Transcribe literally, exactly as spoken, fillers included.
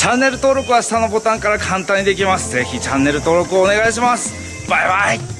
チャンネル登録は下のボタンから簡単にできます。ぜひチャンネル登録をお願いします。バイバイ。